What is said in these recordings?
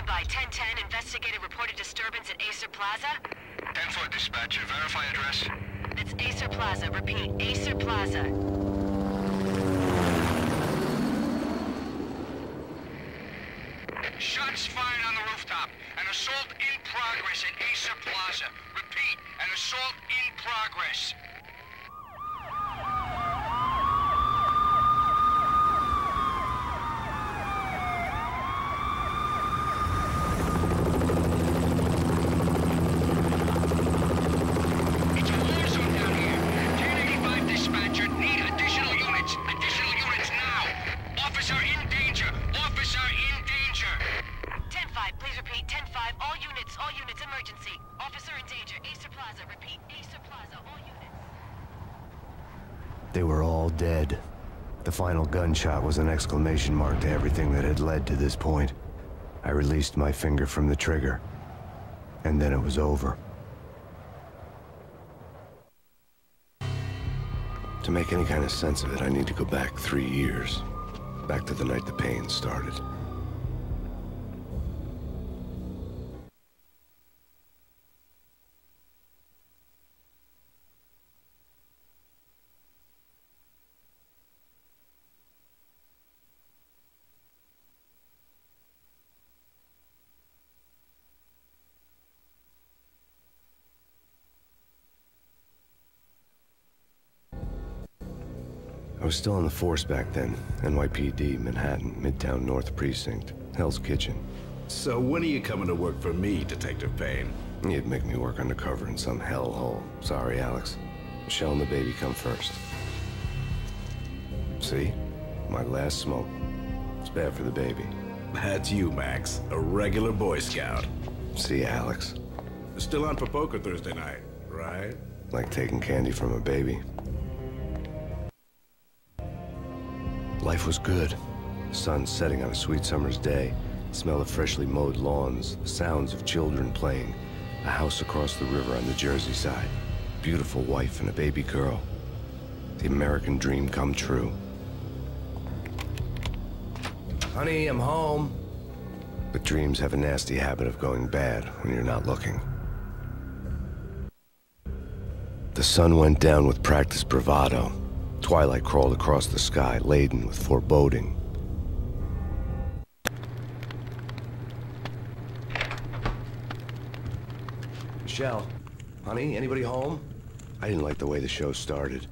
Stand by. 1010, investigate a reported disturbance at Acer Plaza. 10-4 dispatcher, verify address. That's Acer Plaza. Repeat, Acer Plaza. Shots fired on the rooftop. An assault in progress at Acer Plaza. Repeat, an assault in progress. They were all dead. The final gunshot was an exclamation mark to everything that had led to this point. I released my finger from the trigger, and then it was over. To make any kind of sense of it, I need to go back 3 years. Back to the night the pain started. I was still on the force back then. NYPD, Manhattan, Midtown North Precinct, Hell's Kitchen. So when are you coming to work for me, Detective Payne? You'd make me work undercover in some hellhole. Sorry, Alex. Michelle and the baby come first. See? My last smoke. It's bad for the baby. That's you, Max. A regular Boy Scout. See, Alex. Still on for poker Thursday night, right? Like taking candy from a baby. Life was good. Sun setting on a sweet summer's day, smell of freshly mowed lawns, sounds of children playing, a house across the river on the Jersey side, beautiful wife and a baby girl. The American dream come true. Honey, I'm home. But dreams have a nasty habit of going bad when you're not looking. The sun went down with practiced bravado. Twilight crawled across the sky, laden with foreboding. Michelle, honey, anybody home? I didn't like the way the show started.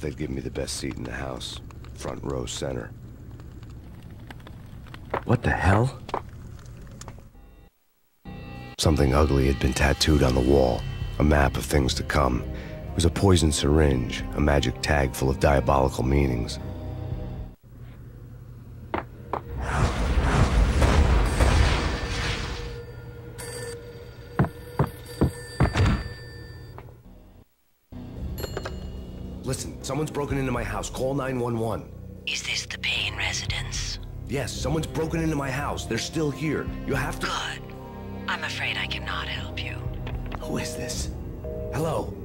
They'd given me the best seat in the house, front row center. What the hell? Something ugly had been tattooed on the wall, a map of things to come. It was a poison syringe, a magic tag full of diabolical meanings. Listen, someone's broken into my house. Call 911. Is this the Payne residence? Yes, someone's broken into my house. They're still here. You have to... Good. I'm afraid I cannot help you. Who is this? Hello?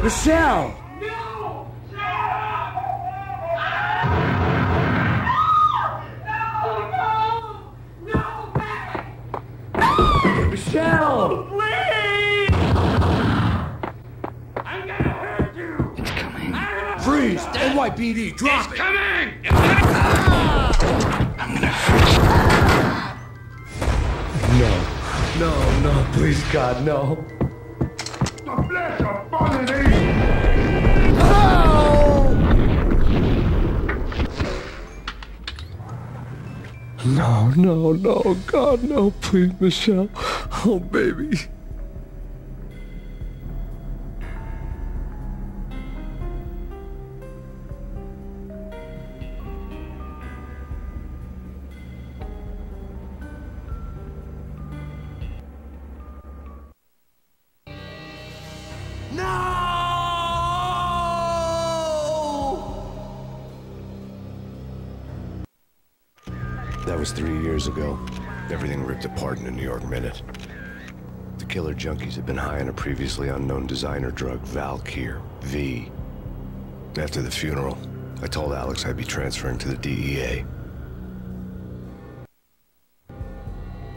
Michelle! No! No! No! No! No! Back! No! Michelle! Please! I'm gonna hurt you! It's coming. Freeze! NYPD, drop it! It's coming! It's coming! I'm gonna hurt you. No. No, no, please, God, no. The flesh upon it is! No, God, no, please, Michelle. Oh, baby. That was 3 years ago. Everything ripped apart in a New York minute. killer junkies had been high on a previously unknown designer drug, Valkyr V. After the funeral, I told Alex I'd be transferring to the DEA.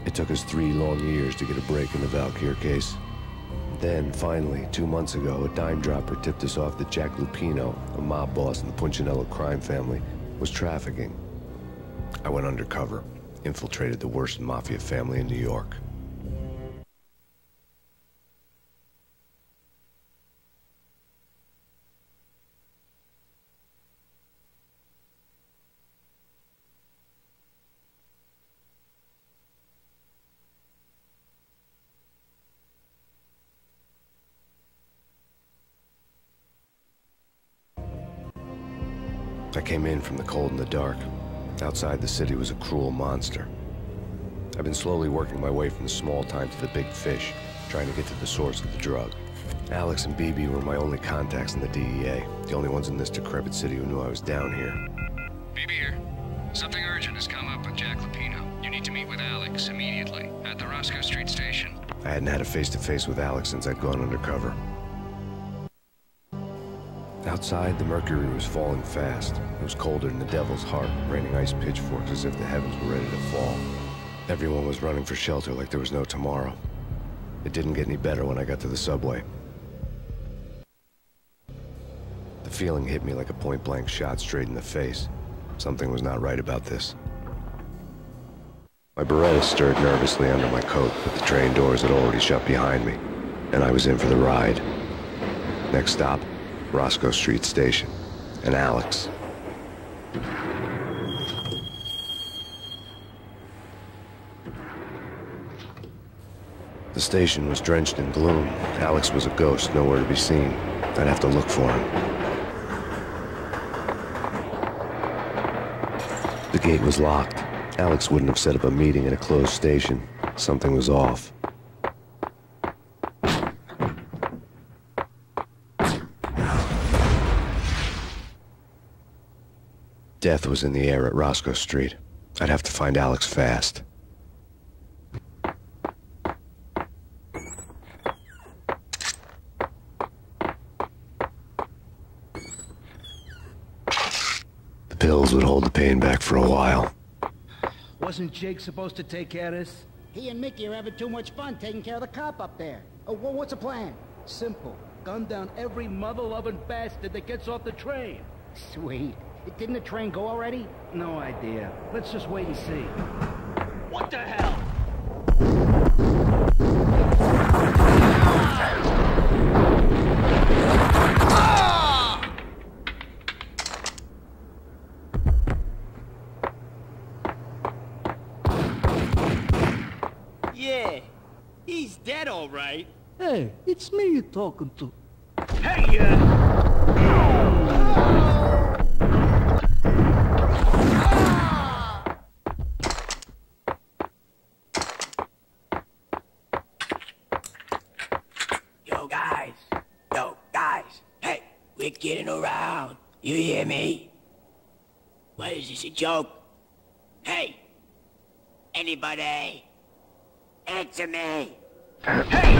It took us 3 long years to get a break in the Valkyr case. Then, finally, 2 months ago, a dime dropper tipped us off that Jack Lupino, a mob boss in the Punchinello crime family, was trafficking. I went undercover, infiltrated the worst mafia family in New York. I came in from the cold and the dark. Outside the city was a cruel monster. I've been slowly working my way from the small time to the big fish, trying to get to the source of the drug. Alex and BB were my only contacts in the DEA, the only ones in this decrepit city who knew I was down here. BB here. Something urgent has come up with Jack Lupino. You need to meet with Alex immediately, at the Roscoe Street Station. I hadn't had a face-to-face with Alex since I'd gone undercover. Outside, the mercury was falling fast. It was colder than the devil's heart, raining ice pitchforks as if the heavens were ready to fall. Everyone was running for shelter like there was no tomorrow. It didn't get any better when I got to the subway. The feeling hit me like a point-blank shot straight in the face. Something was not right about this. My Beretta stirred nervously under my coat, but the train doors had already shut behind me, and I was in for the ride. Next stop, Roscoe Street Station, and Alex. The station was drenched in gloom. Alex was a ghost, nowhere to be seen. I'd have to look for him. The gate was locked. Alex wouldn't have set up a meeting at a closed station. Something was off. Death was in the air at Roscoe Street. I'd have to find Alex fast. The pills would hold the pain back for a while. Wasn't Jake supposed to take care of this? He and Mickey are having too much fun taking care of the cop up there. Oh, well, what's the plan? Simple. Gun down every mother-loving bastard that gets off the train. Sweet. Didn't the train go already? No idea. Let's just wait and see. What the hell? Ah! Ah! Yeah, he's dead all right. Hey, it's me you're talking to. Hey, you hear me? What is this, a joke? Hey! Anybody? Answer me! Hey!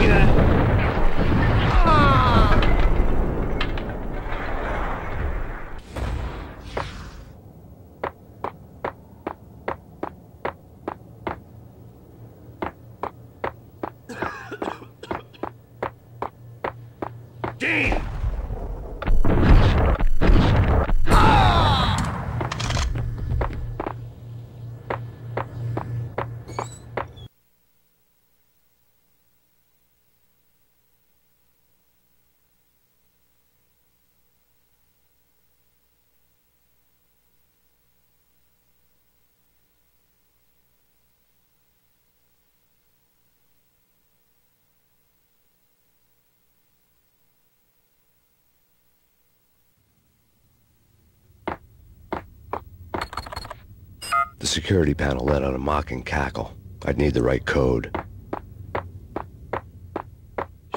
The security panel let out a mocking cackle. I'd need the right code.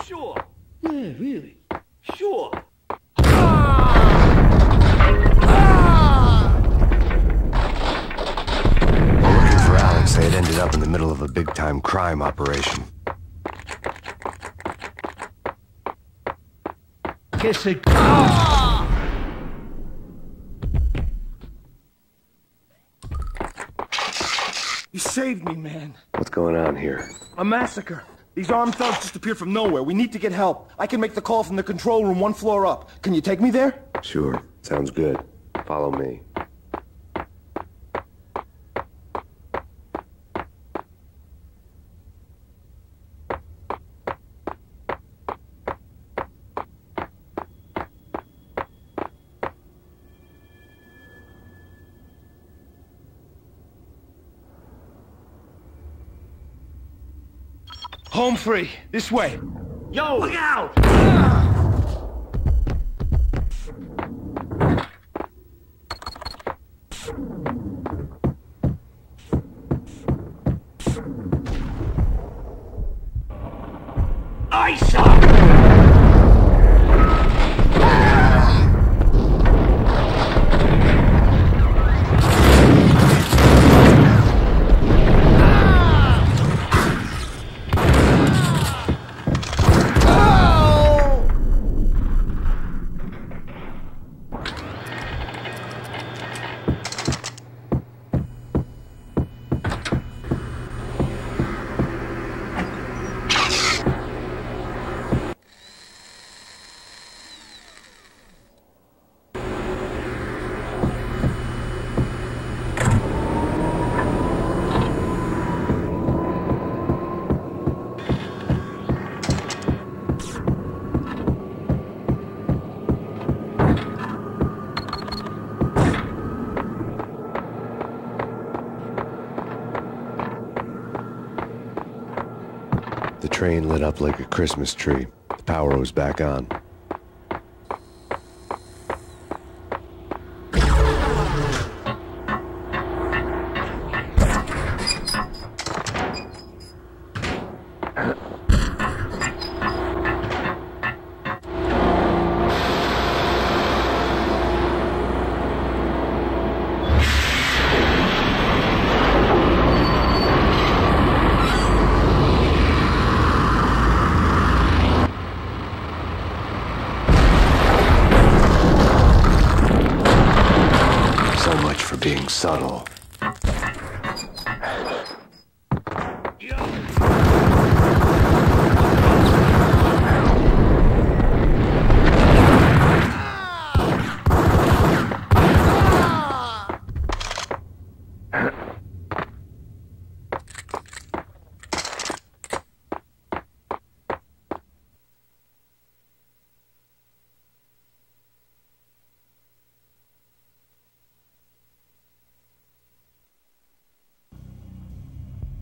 Sure. Yeah, really. Sure. While looking for Alex, they had ended up in the middle of a big-time crime operation. Kiss it. Oh! You saved me, man. What's going on here? A massacre. These armed thugs just appeared from nowhere. We need to get help. I can make the call from the control room 1 floor up. Can you take me there? Sure. Sounds good. Follow me. Home free. This way. Yo! Look out! I suck! The train lit up like a Christmas tree. The power was back on. Subtle.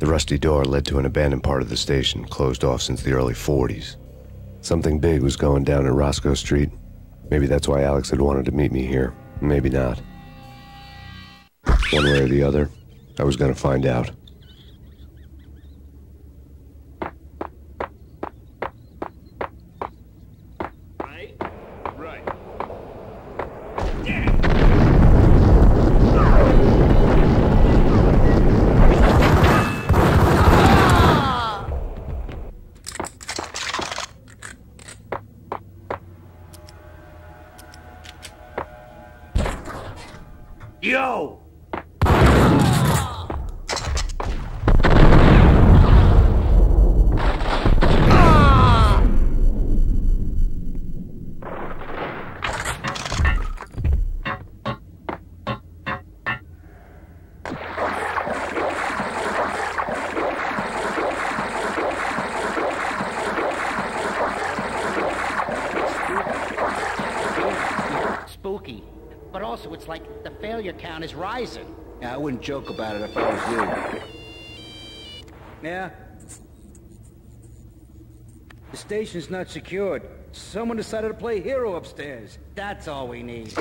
The rusty door led to an abandoned part of the station, closed off since the early 40s. Something big was going down at Roscoe Street. Maybe that's why Alex had wanted to meet me here. Maybe not. One way or the other, I was gonna find out. Yo! Spooky. But also, it's like the failure count is rising. Yeah, I wouldn't joke about it if I was you. Yeah? The station's not secured. Someone decided to play hero upstairs. That's all we need.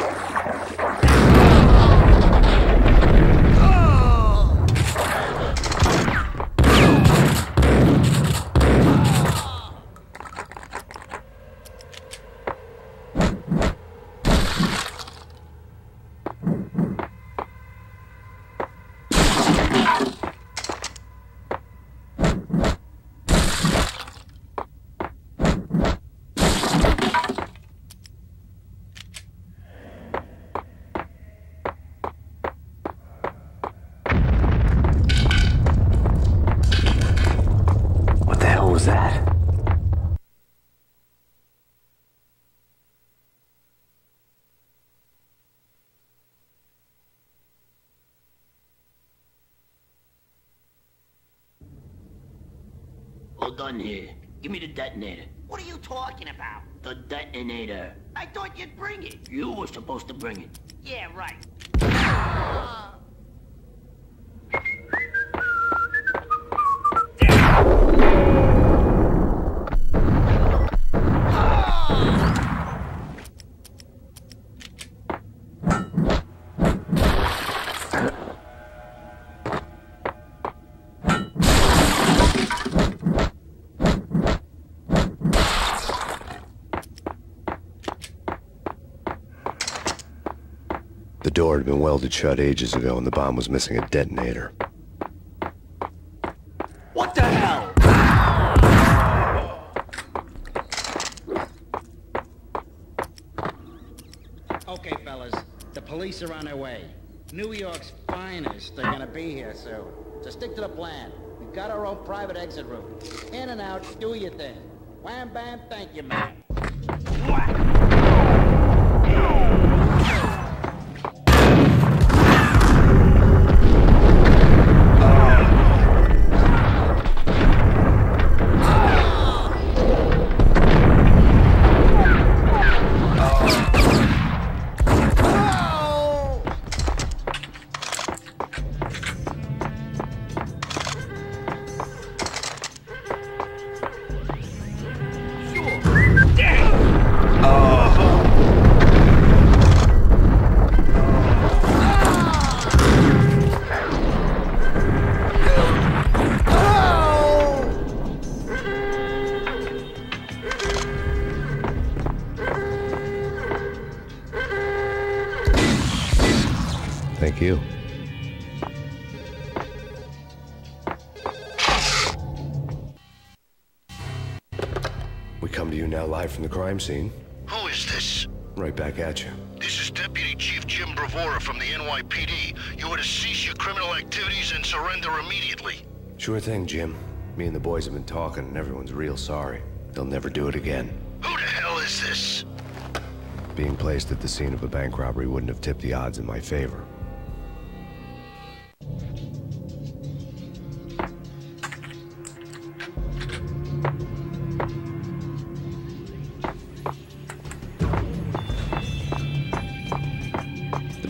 gun here. Give me the detonator. What are you talking about? The detonator. I thought you'd bring it. You were supposed to bring it. Yeah, right. The door had been welded shut ages ago, and the bomb was missing a detonator. What the hell? Okay, fellas, the police are on their way. New York's finest are gonna be here soon. So stick to the plan. We've got our own private exit route. In and out, do your thing. Wham, bam, thank you, man. From the crime scene. Who is this? Right back at you. This is Deputy Chief Jim Bravora from the NYPD. You are to cease your criminal activities and surrender immediately. Sure thing, Jim. Me and the boys have been talking and everyone's real sorry. They'll never do it again. Who the hell is this? Being placed at the scene of a bank robbery wouldn't have tipped the odds in my favor.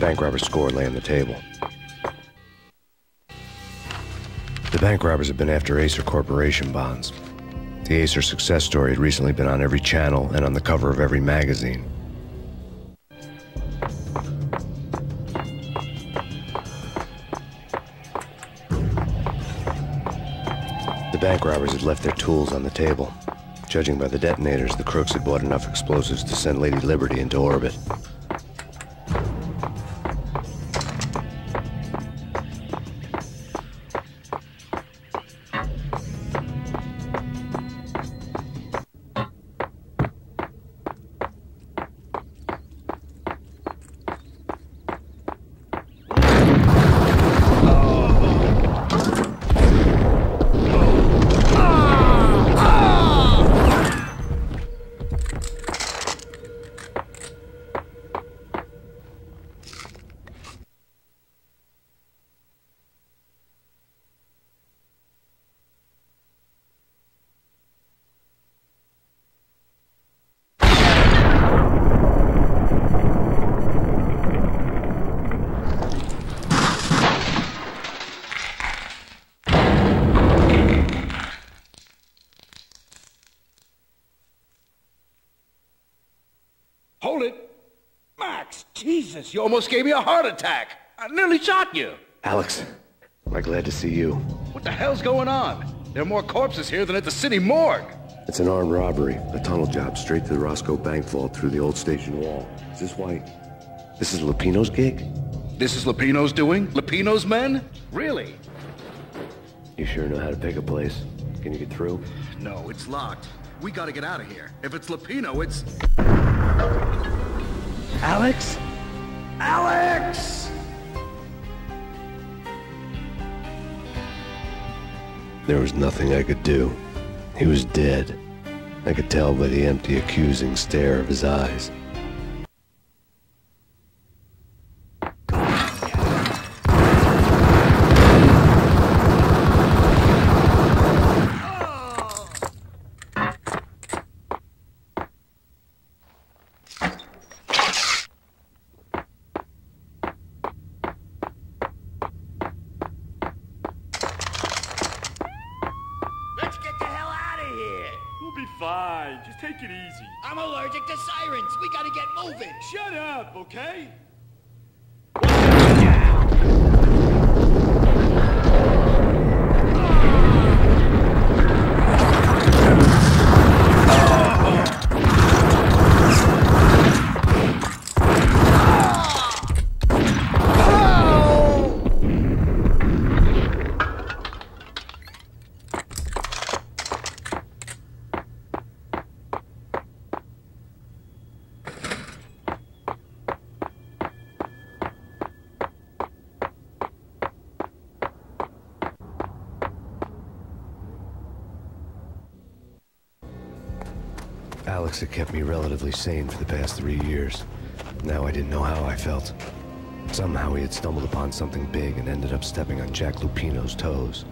Bank robber's score lay on the table. The bank robbers have been after Acer Corporation bonds. The Acer success story had recently been on every channel and on the cover of every magazine. The bank robbers had left their tools on the table. Judging by the detonators, the crooks had bought enough explosives to send Lady Liberty into orbit. You almost gave me a heart attack. I nearly shot you. Alex, we're glad to see you. What the hell's going on? There are more corpses here than at the city morgue. It's an armed robbery, a tunnel job straight to the Roscoe bank vault through the old station wall. Is this why? This is Lupino's gig? This is Lupino's doing? Lupino's men? Really? You sure know how to pick a place. Can you get through? No, it's locked. We gotta get out of here. If it's Lupino, it's... Alex? Alex! There was nothing I could do. He was dead. I could tell by the empty, accusing stare of his eyes. Oh. be fine. Just take it easy. I'm allergic to sirens. We gotta get moving. Shut up, okay? Alex had kept me relatively sane for the past 3 years. Now I didn't know how I felt. Somehow he had stumbled upon something big and ended up stepping on Jack Lupino's toes.